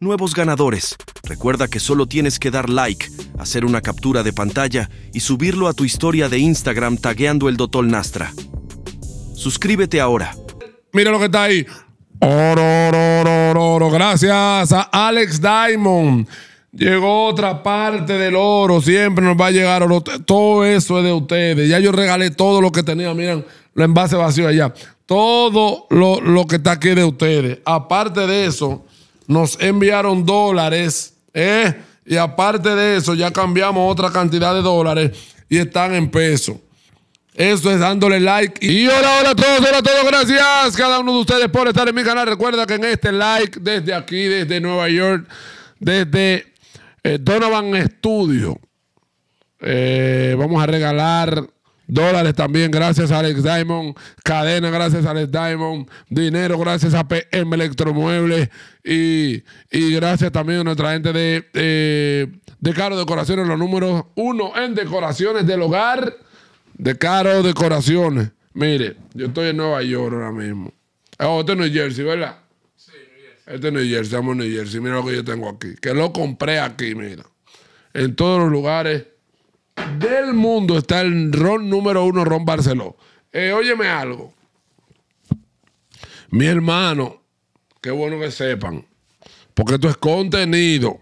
nuevos ganadores. Recuerda que solo tienes que dar like, hacer una captura de pantalla y subirlo a tu historia de Instagram tagueando El Dotol Nastra. Suscríbete ahora. Mira lo que está ahí. Oro. Gracias a Alex Diamond. Llegó otra parte del oro. Siempre nos va a llegar oro. Todo eso es de ustedes. Ya yo regalé todo lo que tenía. Miren, los envases vacíos allá. Todo lo que está aquí de ustedes. Aparte de eso, nos enviaron dólares. Y aparte de eso, ya cambiamos otra cantidad de dólares y están en pesos. Eso es dándole like. Y hola a todos. Gracias cada uno de ustedes por estar en mi canal. Recuerda que en este like, desde aquí, desde Nueva York, desde Donovan Studio. Vamos a regalar dólares también, gracias a Alex Diamond. Cadena, gracias a Alex Diamond. Dinero, gracias a PM Electromuebles. Y gracias también a nuestra gente de Caro Decoraciones, los números 1 en decoraciones del hogar. De Caro Decoraciones. Mire, yo estoy en Nueva York ahora mismo. Oh, este es New Jersey, ¿verdad? Este es New Jersey, estamos en New Jersey. Mira lo que yo tengo aquí. Que lo compré aquí, mira. En todos los lugares del mundo está el Ron número 1, Ron Barceló. Óyeme algo. Mi hermano, qué bueno que sepan. Porque esto es contenido.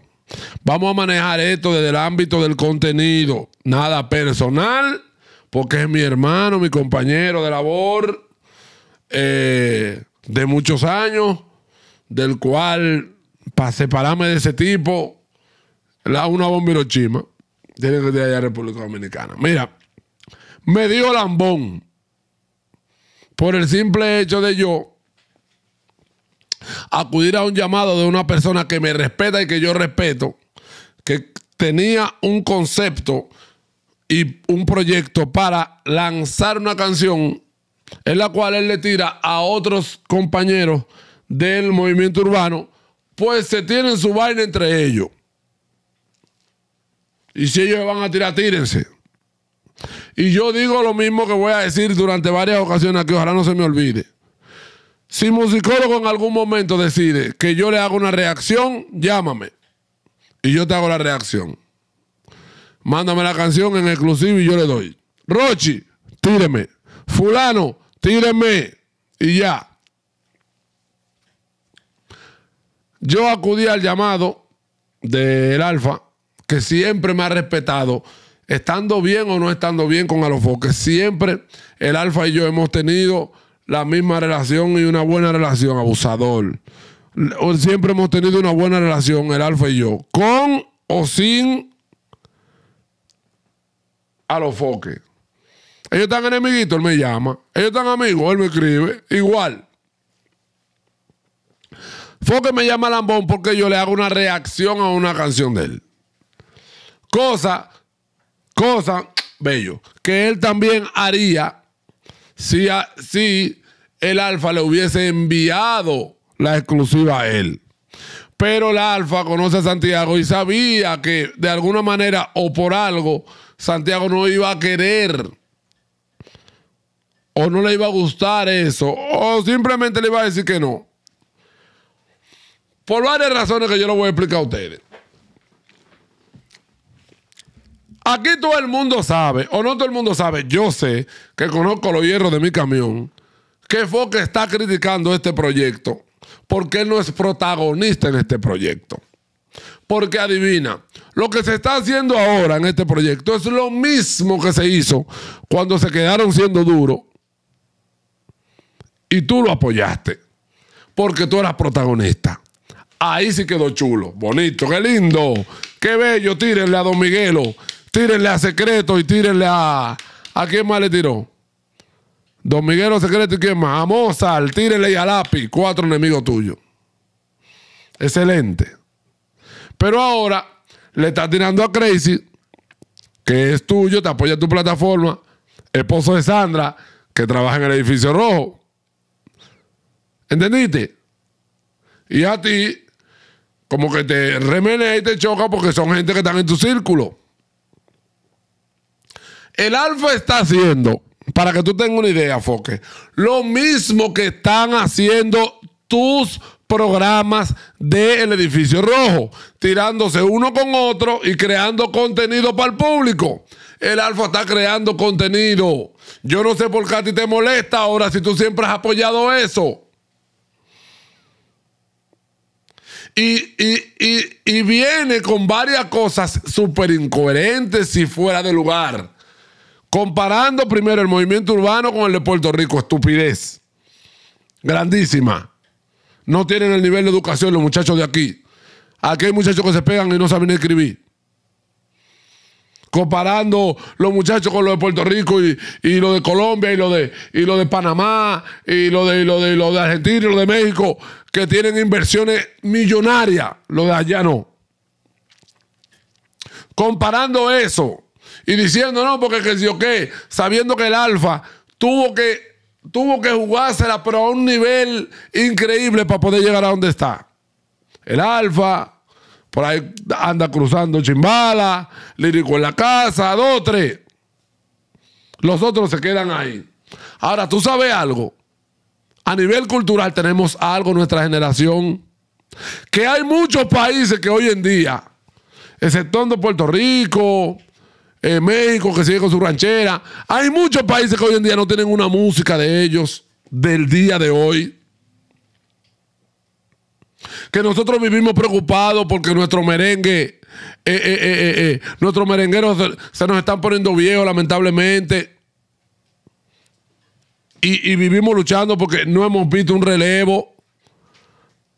Vamos a manejar esto desde el ámbito del contenido. Nada personal, porque es mi hermano, mi compañero de labor de muchos años. Del cual, para separarme de ese tipo, una bomba hiroshima. Tiene que ir allá a República Dominicana. Mira, me dio lambón por el simple hecho de yo acudir a un llamado de una persona que me respeta y que yo respeto, que tenía un concepto y un proyecto para lanzar una canción en la cual él le tira a otros compañeros del movimiento urbano, pues se tienen su vaina entre ellos. Y si ellos van a tirar, tírense. Y yo digo lo mismo que voy a decir durante varias ocasiones que ojalá no se me olvide. Si musicólogo en algún momento decide que yo le haga una reacción, llámame. Y yo te hago la reacción. Mándame la canción en exclusivo y yo le doy. Rochi, tíreme. Fulano, tíreme. Y ya. Yo acudí al llamado del Alfa, que siempre me ha respetado, estando bien o no estando bien con Alofoke. Siempre el Alfa y yo hemos tenido la misma relación y una buena relación, abusador. Siempre hemos tenido una buena relación, el Alfa y yo, con o sin Alofoke. Ellos están enemiguitos, él me llama. Ellos están amigos, él me escribe. Igual. Foque me llama lambón porque yo le hago una reacción a una canción de él. Cosa, bello, que él también haría si el Alfa le hubiese enviado la exclusiva a él. Pero el Alfa conoce a Santiago y sabía que de alguna manera o por algo Santiago no iba a querer o no le iba a gustar eso o simplemente le iba a decir que no. Por varias razones que yo les voy a explicar a ustedes. Aquí todo el mundo sabe, o no todo el mundo sabe, yo sé que conozco los hierros de mi camión, que Foque está criticando este proyecto porque él no es protagonista en este proyecto. Porque adivina, lo que se está haciendo ahora en este proyecto es lo mismo que se hizo cuando se quedaron siendo duros y tú lo apoyaste porque tú eras protagonista. Ahí sí quedó chulo, bonito, qué lindo, qué bello. Tírenle a Don Miguelo, tírenle a Secreto y tírenle a... ¿A quién más le tiró? Don Miguelo, Secreto y quién más. A Mozart, tírenle y a Lápiz, 4 enemigos tuyos. Excelente. Pero ahora le estás tirando a Crazy, que es tuyo, te apoya en tu plataforma, esposo de Sandra, que trabaja en el edificio rojo. ¿Entendiste? Y a ti, como que te remenea y te choca porque son gente que están en tu círculo. El Alfa está haciendo, para que tú tengas una idea, Foque, lo mismo que están haciendo tus programas del edificio rojo, tirándose uno con otro y creando contenido para el público. El Alfa está creando contenido. Yo no sé por qué a ti te molesta ahora si tú siempre has apoyado eso. Y viene con varias cosas súper incoherentes y fuera de lugar. Comparando primero el movimiento urbano con el de Puerto Rico. Estupidez. Grandísima. No tienen el nivel de educación los muchachos de aquí. Aquí hay muchachos que se pegan y no saben escribir. Comparando los muchachos con los de Puerto Rico y los de Colombia y lo de Panamá y lo de Argentina y lo de México, que tienen inversiones millonarias, lo de allá no. Comparando eso y diciendo no, porque que si o qué, sabiendo que el Alfa tuvo que jugársela, pero a un nivel increíble para poder llegar a donde está. El Alfa por ahí anda cruzando chimbala, lírico en la casa, dos, tres. Los otros se quedan ahí. Ahora, ¿tú sabes algo? A nivel cultural tenemos algo, nuestra generación, que hay muchos países que hoy en día, exceptuando Puerto Rico, México, que sigue con su ranchera, hay muchos países que hoy en día no tienen una música de ellos, del día de hoy. Que nosotros vivimos preocupados porque nuestro merengue, nuestros merengueros se nos están poniendo viejos, lamentablemente. Y vivimos luchando porque no hemos visto un relevo.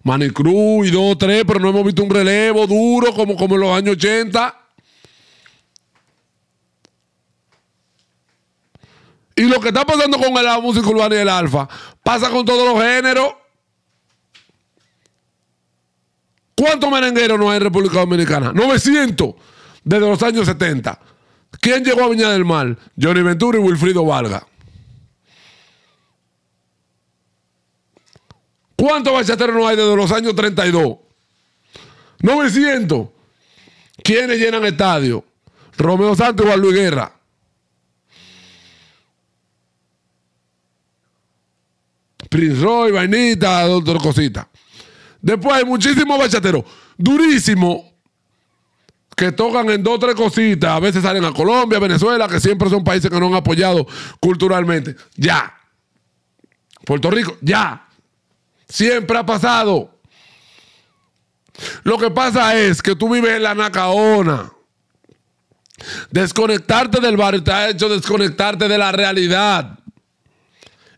Manicruz y dos, tres, pero no hemos visto un relevo duro como en los años 80. Y lo que está pasando con la música urbana y el Alfa pasa con todos los géneros. ¿Cuántos merengueros no hay en República Dominicana? 900 desde los años 70. ¿Quién llegó a Viña del Mar? Johnny Ventura y Wilfrido Vargas. ¿Cuántos bachateros no hay desde los años 32? 900. ¿Quiénes llenan estadios? Romeo Santos y Juan Luis Guerra. Prince Roy, Vainita, Doctor Cosita. Después hay muchísimos bachateros durísimos que tocan en dos o tres cositas. A veces salen a Colombia, Venezuela, que siempre son países que no han apoyado culturalmente. Ya. Puerto Rico, ya. Siempre ha pasado. Lo que pasa es que tú vives en la Anacaona. Desconectarte del barrio te ha hecho desconectarte de la realidad.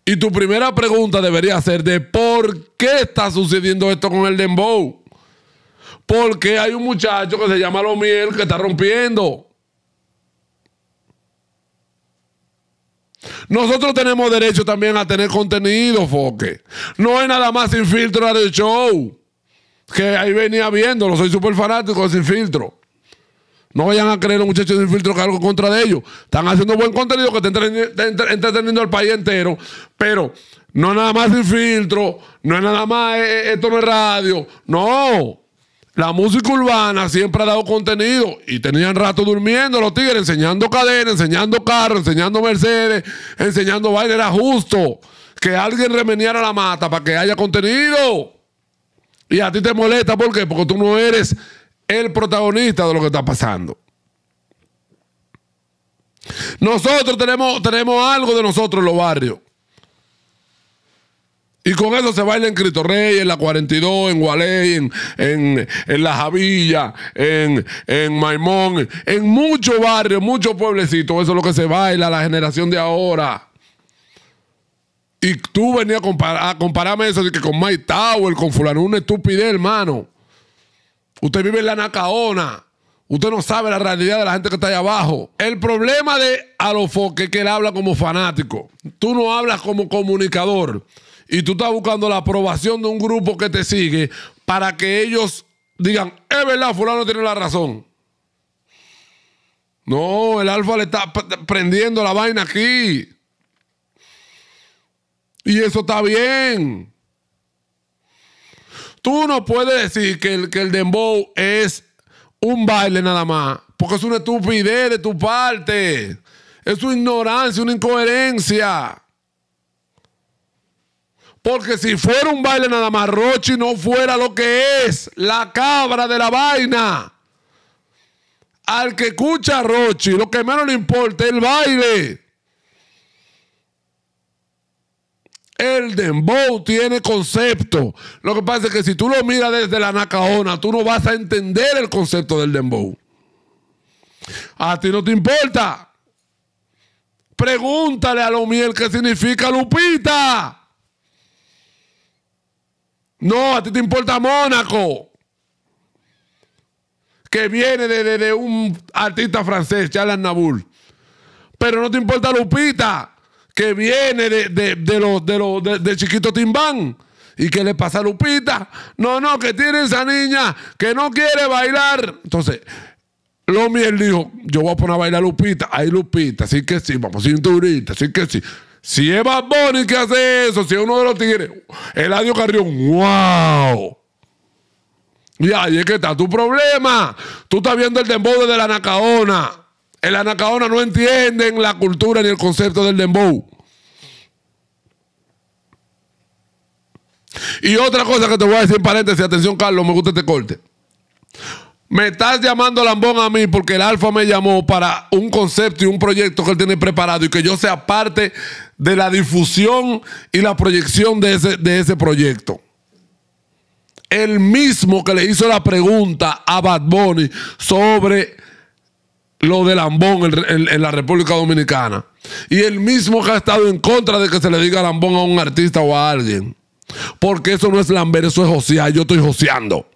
Y tu primera pregunta debería ser de por qué está sucediendo esto con el dembow. Porque hay un muchacho que se llama Lomiel que está rompiendo. Nosotros tenemos derecho también a tener contenido, Foque. No es nada más Sin Filtro del show. Que ahí venía viéndolo, soy súper fanático de Sin Filtro. No vayan a creer los muchachos de Sin Filtro que algo contra de ellos. Están haciendo buen contenido que está entreteniendo al país entero. Pero no es nada más Sin Filtro, no es nada más esto no es radio. No. La música urbana siempre ha dado contenido. Y tenían rato durmiendo los tigres, enseñando cadenas, enseñando carros, enseñando Mercedes, enseñando baile. Era justo que alguien remeniara la mata para que haya contenido. Y a ti te molesta, ¿por qué? Porque tú no eres el protagonista de lo que está pasando. Nosotros tenemos algo de nosotros en los barrios. Y con eso se baila en Cristo Rey, en la 42, en Gualey, en la Javilla, en Maimón, en muchos barrios, muchos pueblecitos. Eso es lo que se baila la generación de ahora. Y tú venías a compararme eso de que con Mike Tower, con fulano, una estupidez, hermano. Usted vive en la Anacaona. Usted no sabe la realidad de la gente que está ahí abajo. El problema de Alofoke es que él habla como fanático. Tú no hablas como comunicador. Y tú estás buscando la aprobación de un grupo que te sigue para que ellos digan, es verdad, fulano tiene la razón. No, el Alfa le está prendiendo la vaina aquí. Y eso está bien. Tú no puedes decir que el dembow es un baile nada más, porque es una estupidez de tu parte. Es una ignorancia, una incoherencia. Porque si fuera un baile nada más, Rochi no fuera lo que es, la cabra de la vaina. Al que escucha a Rochi, lo que menos le importa es el baile. El dembow tiene concepto. Lo que pasa es que si tú lo miras desde la Anacaona, tú no vas a entender el concepto del dembow. A ti no te importa. Pregúntale a Lomiel qué significa Lupita. No, a ti te importa Mónaco, que viene de un artista francés, Charles Aznavour. Pero no te importa Lupita, que viene de Chiquito Timbán. ¿Y qué le pasa a Lupita? No, no, que tiene esa niña que no quiere bailar. Entonces, Lomiel dijo, yo voy a poner a bailar a Lupita. Ay, Lupita, sí que sí, vamos, cinturita, sí que sí. Si es Bad Bunny que hace eso, si es uno de los tigres, Eladio Carrión, ¡wow! Y ahí es que está tu problema. Tú estás viendo el dembow desde la Anacaona. El Anacaona no entienden la cultura ni el concepto del dembow. Y otra cosa que te voy a decir en paréntesis, atención Carlos, me gusta este corte. Me estás llamando lambón a mí porque el Alfa me llamó para un concepto y un proyecto que él tiene preparado y que yo sea parte de la difusión y la proyección de ese proyecto. El mismo que le hizo la pregunta a Bad Bunny sobre lo de lambón en la República Dominicana. Y el mismo que ha estado en contra de que se le diga lambón a un artista o a alguien. Porque eso no es lamber, eso es josear. Yo estoy joseando.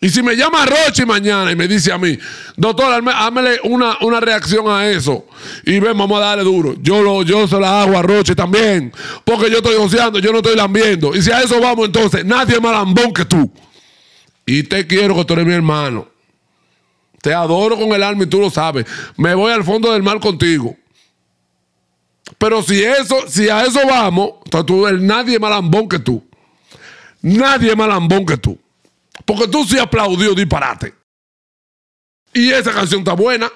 Y si me llama Rochi mañana y me dice a mí, doctor, hámele una reacción a eso. Y ven, vamos a darle duro. Yo se la hago a Rochi también. Porque yo estoy joseando, yo no estoy lambiendo. Y si a eso vamos entonces, nadie es más lambón que tú. Y te quiero, que tú eres mi hermano. Te adoro con el alma y tú lo sabes. Me voy al fondo del mar contigo. Pero si a eso vamos, entonces nadie es más lambón que tú. Nadie es más lambón que tú. Porque tú sí aplaudió disparate. Y esa canción está buena.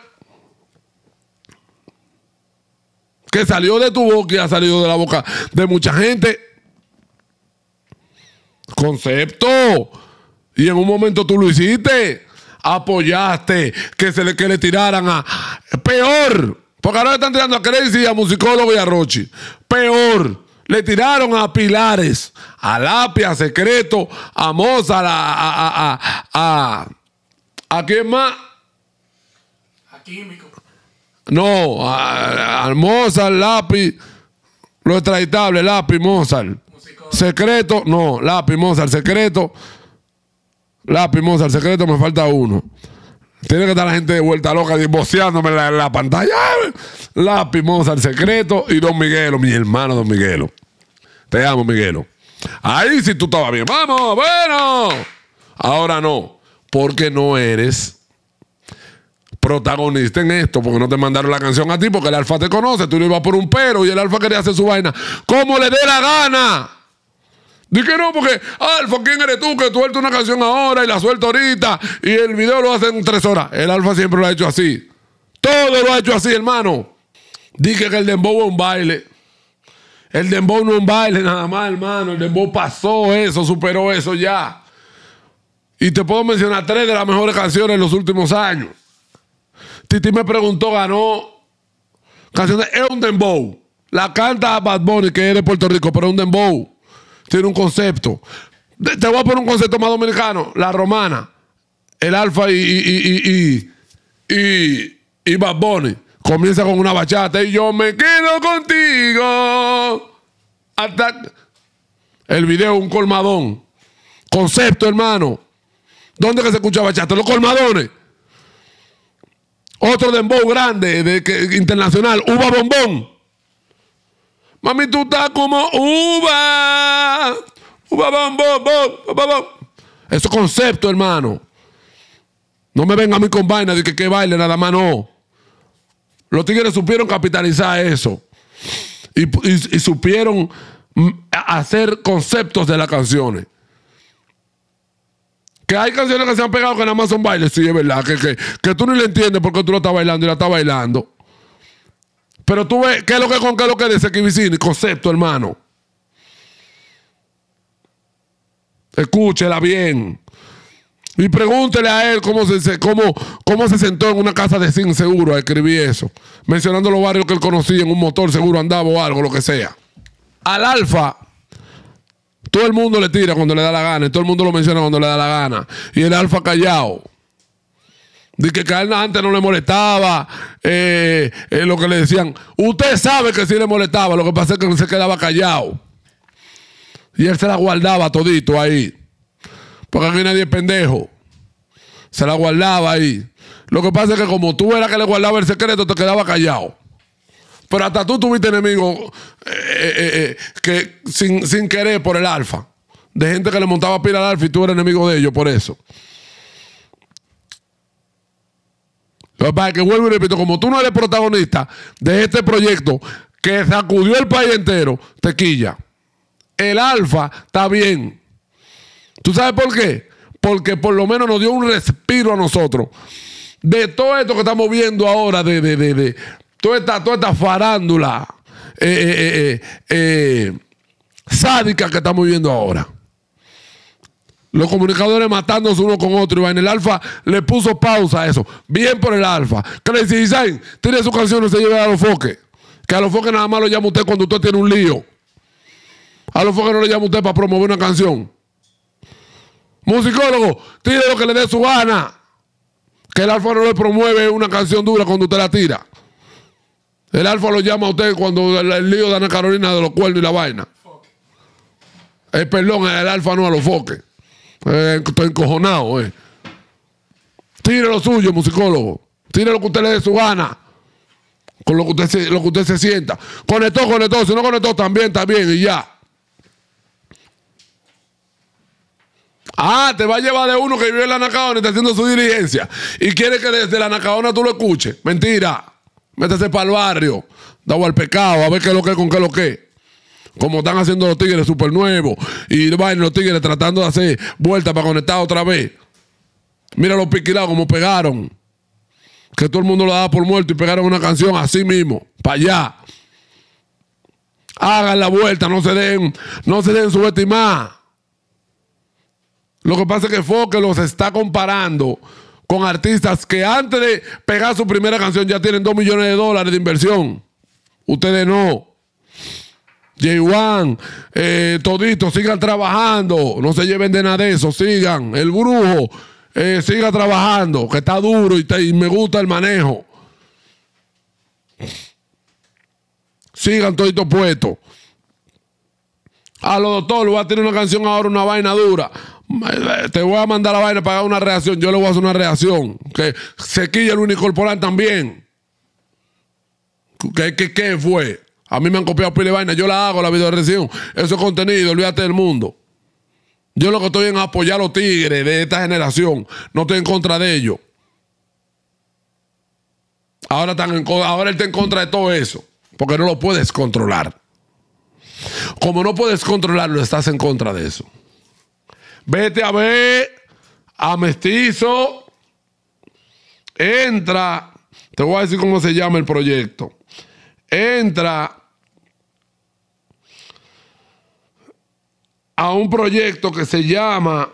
Que salió de tu boca y ha salido de la boca de mucha gente. Concepto. Y en un momento tú lo hiciste. Apoyaste que le tiraran a... Peor. Porque ahora le están tirando a Crazy, a Musicólogo y a Rochi. Peor. Le tiraron a Pilares, a Lapia, a Secreto, a Mozart, ¿a quién más? A Químico. No, a Mozart, Lápiz, lo extraditable, Lápiz, Mozart. Musicólogo. Secreto, no, Lápiz, Mozart, Secreto. Lápiz, Mozart, Secreto, me falta uno. Tiene que estar la gente de vuelta loca boceándome la pantalla. Lápiz, Mozart, Secreto y Don Miguelo, mi hermano Don Miguelo. Te amo, Miguelo. Ahí sí tú estabas bien. ¡Vamos! ¡Bueno! Ahora no. Porque no eres protagonista en esto. Porque no te mandaron la canción a ti. Porque el Alfa te conoce. Tú le ibas por un pero y el Alfa quería hacer su vaina como le dé la gana. Dije que no, porque Alfa, ¿quién eres tú? Que tú sueltas una canción ahora y la suelta ahorita y el video lo hacen en 3 horas. El Alfa siempre lo ha hecho así. Todo lo ha hecho así, hermano. Dije que el dembow es un baile. El dembow no es un baile nada más, hermano. El dembow pasó eso, superó eso ya. Y te puedo mencionar 3 de las mejores canciones en los últimos años. Titi me preguntó, ganó. Canciones, es un dembow. La canta Bad Bunny, que es de Puerto Rico, pero es un dembow. Tiene un concepto. Te voy a poner un concepto más dominicano. La Romana. El Alfa y Bad Bunny. Comienza con una bachata. Y yo me quedo contigo. Hasta el video, un colmadón. Concepto, hermano. ¿Dónde que se escucha bachata? Los colmadones. Otro dembow grande, internacional. Uva Bombón. Mami, tú estás como uva. Uva, bom, bom, bom, bom, bom. Eso es concepto, hermano. No me venga a mí con vaina de que baile, nada más no. Los tigres supieron capitalizar eso. Y supieron hacer conceptos de las canciones. Que hay canciones que se han pegado que nada más son bailes. Sí, es verdad. Que tú ni le entiendes porque tú lo estás bailando y la estás bailando. Pero tú ves, ¿qué es lo que dice Kibicini? Concepto, hermano. Escúchela bien. Y pregúntele a él cómo se sentó en una casa de zinc seguro a escribir eso, mencionando los barrios que él conocía, en un motor seguro andaba o algo, lo que sea. Al Alfa, todo el mundo le tira cuando le da la gana, y todo el mundo lo menciona cuando le da la gana. Y el Alfa callado. Dice que a él antes no le molestaba lo que le decían. Usted sabe que sí le molestaba, lo que pasa es que se quedaba callado. Y él se la guardaba todito ahí. Porque aquí nadie es pendejo. Se la guardaba ahí. Lo que pasa es que como tú eras que le guardaba el secreto, te quedaba callado. Pero hasta tú tuviste enemigos que sin querer por el Alfa. De gente que le montaba pila al Alfa y tú eres enemigo de ellos por eso. Lo que pasa es que vuelvo y repito, como tú no eres protagonista de este proyecto que sacudió el país entero, te quilla. El Alfa está bien. ¿Tú sabes por qué? Porque por lo menos nos dio un respiro a nosotros. De todo esto que estamos viendo ahora, de toda esta farándula sádica que estamos viendo ahora. Los comunicadores matándose uno con otro. Y en el Alfa le puso pausa a eso. Bien por el Alfa. Crazy Design tiene su canción y se lleva a Alofoke. Que a Alofoke nada más lo llama usted cuando usted tiene un lío. A Alofoke no le llama usted para promover una canción. Musicólogo, tire lo que le dé su gana. Que el Alfa no le promueve una canción dura cuando usted la tira. El Alfa lo llama a usted cuando el lío de Ana Carolina de los cuernos y la vaina. Perdón, el Alfa no, a Alofoke. Estoy encojonado. Tire lo suyo, musicólogo. Tire lo que usted le dé su gana. Con lo que usted se sienta. Conectó. Si no conectó, también. Y ya. Ah, te va a llevar de uno que vive en la Anacaona y está haciendo su diligencia. Y quiere que desde la Anacaona tú lo escuches. Mentira. Métese para el barrio. Dao al pecado. A ver qué es lo que, con qué es lo que. Como están haciendo los tigres super nuevos. Y los tigres tratando de hacer vueltas para conectar otra vez. Mira los piquilados como pegaron. Que todo el mundo lo daba por muerto y pegaron una canción así mismo. Para allá. Hagan la vuelta. No se den subestimar. Lo que pasa es que Foque los está comparando con artistas que antes de pegar su primera canción ya tienen $2 millones de inversión. Ustedes no. J1, toditos, sigan trabajando. No se lleven de nada de eso, sigan. El brujo, siga trabajando, que está duro y me gusta el manejo. Sigan toditos puestos. A los doctores, voy a tener una canción ahora, una vaina dura. Te voy a mandar la vaina para una reacción. Yo le voy a hacer una reacción. Que se quilla el unicorporal también. ¿Qué fue? A mí me han copiado pile de vaina. Yo la hago, la video reacción. Eso es contenido, olvídate del mundo. Yo lo que estoy en apoyar a los tigres de esta generación. No estoy en contra de ellos. Ahora él está en contra de todo eso. Porque no lo puedes controlar. Como no puedes controlarlo, estás en contra de eso. Vete a ver a Mestizo. Entra. Te voy a decir cómo se llama el proyecto. Entra a un proyecto que se llama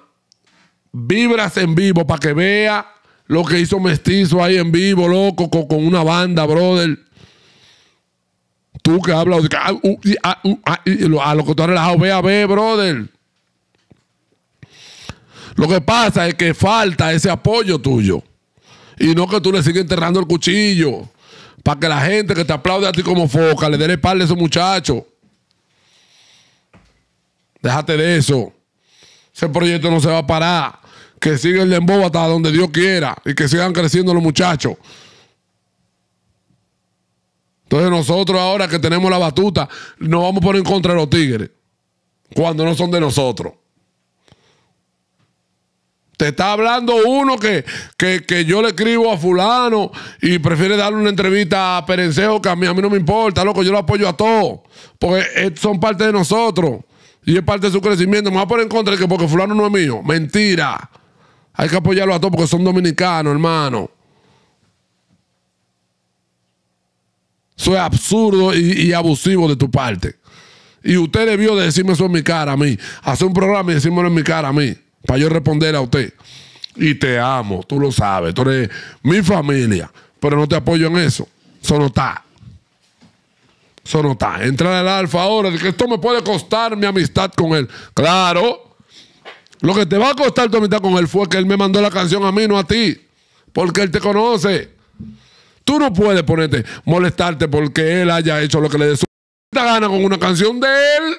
Vibras en Vivo, para que vea lo que hizo Mestizo ahí en vivo, loco, con una banda, brother. Tú que hablas a lo que tú has relajado, ve a ver, brother. Lo que pasa es que falta ese apoyo tuyo. Y no que tú le sigas enterrando el cuchillo. Para que la gente que te aplaude a ti como foca le dé la espalda a esos muchachos. Déjate de eso. Ese proyecto no se va a parar. Que siga el dembow hasta donde Dios quiera. Y que sigan creciendo los muchachos. Entonces nosotros ahora que tenemos la batuta, nos vamos a poner en contra de los tigres. Cuando no son de nosotros. Te está hablando uno que yo le escribo a fulano y prefiere darle una entrevista a Perencejo, que a mí no me importa, loco, yo lo apoyo a todos. Porque son parte de nosotros y es parte de su crecimiento. Me va a poner en contra de que porque fulano no es mío. Mentira. Hay que apoyarlo a todos porque son dominicanos, hermano. Eso es absurdo y abusivo de tu parte. y usted debió de decirme eso en mi cara a mí, hacer un programa y decírmelo en mi cara a mí, para yo responder a usted. Y te amo, tú lo sabes, tú eres mi familia, pero no te apoyo en eso. Eso no está. Eso no está. Entrar al Alfa ahora, de que esto me puede costar mi amistad con él. Claro. Lo que te va a costar tu amistad con él fue que él me mandó la canción a mí, no a ti. Porque él te conoce. Tú no puedes ponerte, molestarte porque él haya hecho lo que le dé su gana con una canción de él.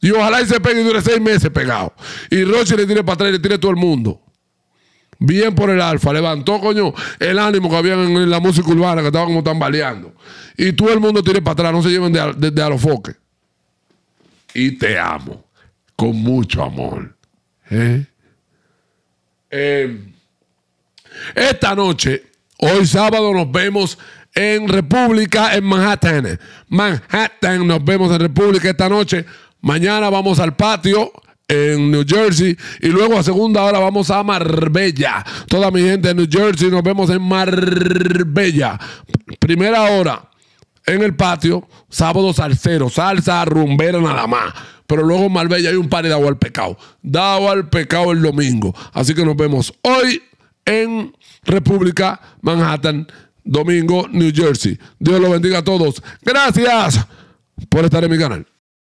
Y ojalá y se pegue y dure 6 meses pegado. Y Roche le tire para atrás y le tire todo el mundo. Bien por el Alfa. Levantó, coño, el ánimo que había en la música urbana, que estaba como tambaleando. Y todo el mundo tire para atrás. No se lleven de Alofoke. Y te amo. Con mucho amor. Esta noche, hoy sábado, nos vemos en República, en Manhattan. Manhattan, nos vemos en República esta noche. Mañana vamos al patio en New Jersey y luego a segunda hora vamos a Marbella. Toda mi gente de New Jersey, nos vemos en Marbella. Primera hora en el patio, sábado salsero, salsa rumbera nada más. Pero luego en Marbella hay un par de dado al pecado. Dado al pecado el domingo. Así que nos vemos hoy en República, Manhattan, domingo, New Jersey. Dios los bendiga a todos. Gracias por estar en mi canal.